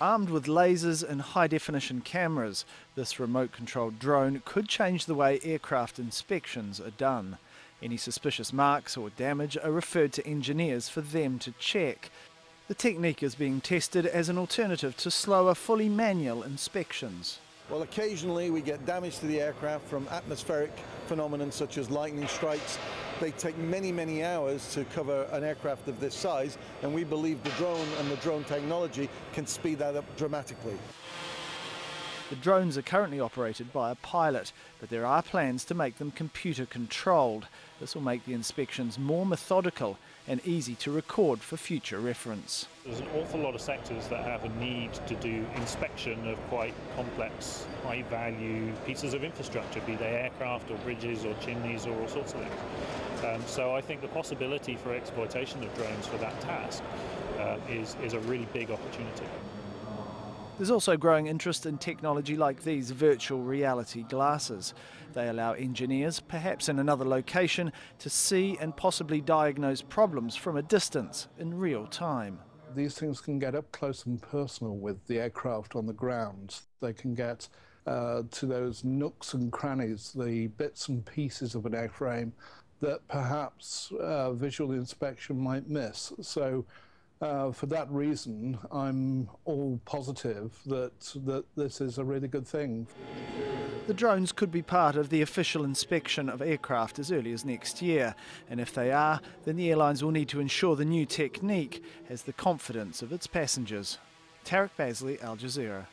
Armed with lasers and high-definition cameras, this remote-controlled drone could change the way aircraft inspections are done. Any suspicious marks or damage are referred to engineers for them to check. The technique is being tested as an alternative to slower, fully manual inspections. Well, occasionally we get damage to the aircraft from atmospheric phenomena such as lightning strikes. They take many, many hours to cover an aircraft of this size, and we believe the drone and the drone technology can speed that up dramatically. The drones are currently operated by a pilot, but there are plans to make them computer-controlled. This will make the inspections more methodical and easy to record for future reference. There's an awful lot of sectors that have a need to do inspection of quite complex, high-value pieces of infrastructure, be they aircraft or bridges or chimneys or all sorts of things. So I think the possibility for exploitation of drones for that task is a really big opportunity. There's also growing interest in technology like these virtual reality glasses. They allow engineers, perhaps in another location, to see and possibly diagnose problems from a distance in real time. These things can get up close and personal with the aircraft on the ground. They can get to those nooks and crannies, the bits and pieces of an airframe that perhaps visual inspection might miss. So for that reason, I'm all positive that this is a really good thing. The drones could be part of the official inspection of aircraft as early as next year, and if they are, then the airlines will need to ensure the new technique has the confidence of its passengers. Tarek Bazley, Al Jazeera.